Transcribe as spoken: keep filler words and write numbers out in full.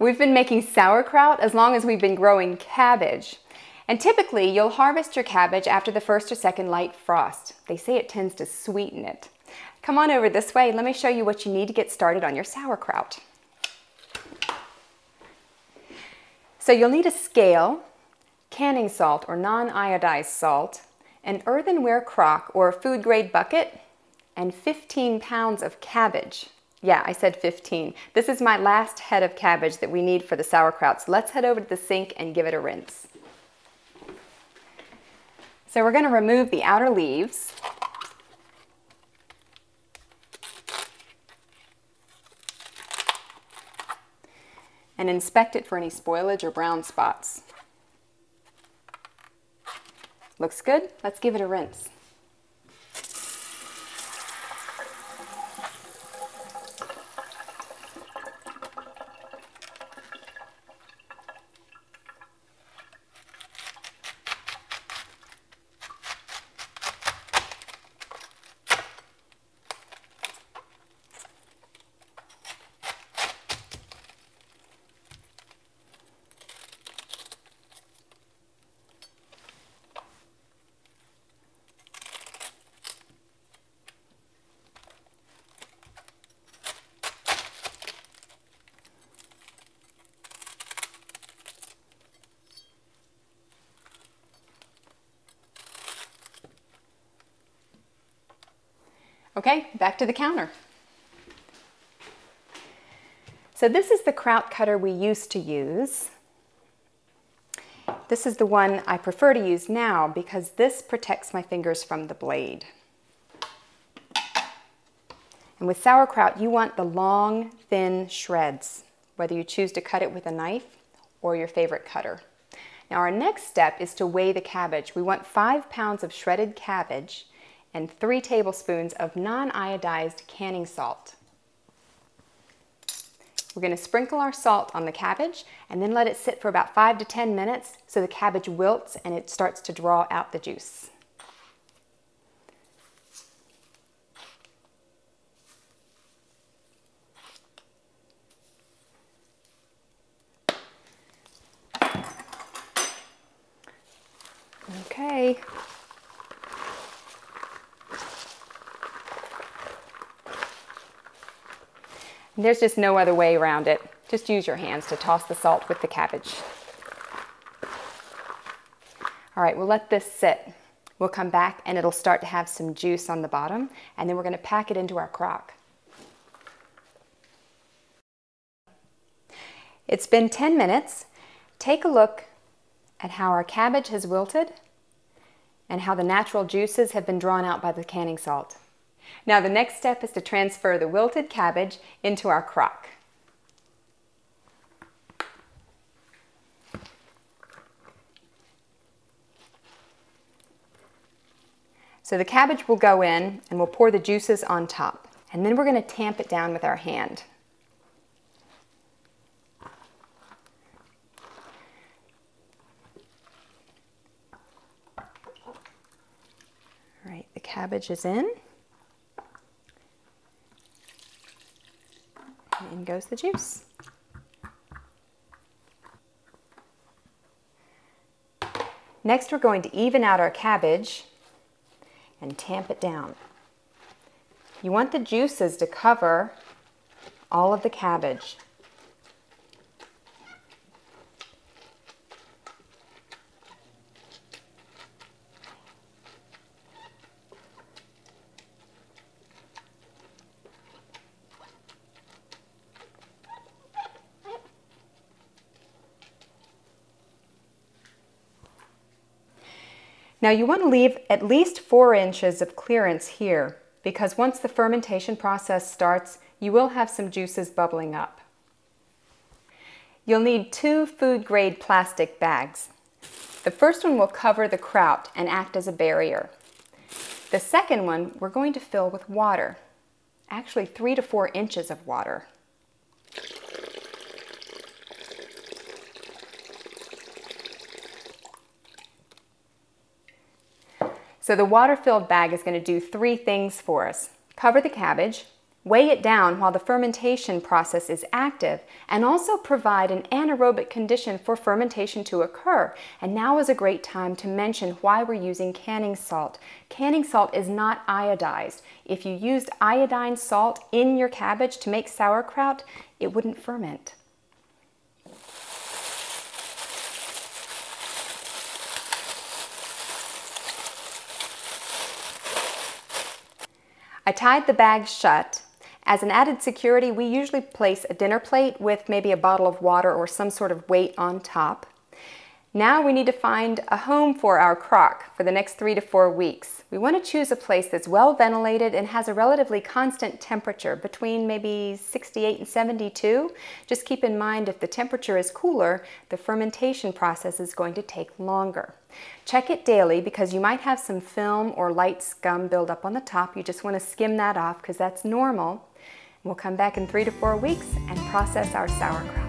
We've been making sauerkraut as long as we've been growing cabbage. And typically, you'll harvest your cabbage after the first or second light frost. They say it tends to sweeten it. Come on over this way, let me show you what you need to get started on your sauerkraut. So you'll need a scale, canning salt or non-iodized salt, an earthenware crock or food grade bucket, and fifteen pounds of cabbage. Yeah, I said fifteen. This is my last head of cabbage that we need for the sauerkraut. So let's head over to the sink and give it a rinse. So we're going to remove the outer leaves. And inspect it for any spoilage or brown spots. Looks good. Let's give it a rinse. Okay, back to the counter. So this is the kraut cutter we used to use. This is the one I prefer to use now because this protects my fingers from the blade. And with sauerkraut, you want the long, thin shreds, whether you choose to cut it with a knife or your favorite cutter. Now our next step is to weigh the cabbage. We want five pounds of shredded cabbage and three tablespoons of non-iodized canning salt. We're going to sprinkle our salt on the cabbage and then let it sit for about five to ten minutes so the cabbage wilts and it starts to draw out the juice. Okay. There's just no other way around it. Just use your hands to toss the salt with the cabbage. All right, we'll let this sit. We'll come back and it'll start to have some juice on the bottom, and then we're going to pack it into our crock. It's been ten minutes. Take a look at how our cabbage has wilted and how the natural juices have been drawn out by the canning salt. Now the next step is to transfer the wilted cabbage into our crock. So the cabbage will go in and we'll pour the juices on top, and then we're going to tamp it down with our hand. All right, the cabbage is in. In goes the juice. Next, we're going to even out our cabbage and tamp it down. You want the juices to cover all of the cabbage. Now you want to leave at least four inches of clearance here, because once the fermentation process starts, you will have some juices bubbling up. You'll need two food grade plastic bags. The first one will cover the kraut and act as a barrier. The second one we're going to fill with water, actually three to four inches of water. So the water-filled bag is going to do three things for us. Cover the cabbage, weigh it down while the fermentation process is active, and also provide an anaerobic condition for fermentation to occur. And now is a great time to mention why we're using canning salt. Canning salt is not iodized. If you used iodine salt in your cabbage to make sauerkraut, it wouldn't ferment. I tied the bag shut. As an added security, we usually place a dinner plate with maybe a bottle of water or some sort of weight on top. Now we need to find a home for our crock for the next three to four weeks. We want to choose a place that's well ventilated and has a relatively constant temperature between maybe sixty-eight and seventy-two. Just keep in mind if the temperature is cooler, the fermentation process is going to take longer. Check it daily because you might have some film or light scum buildup on the top. You just want to skim that off because that's normal. We'll come back in three to four weeks and process our sauerkraut.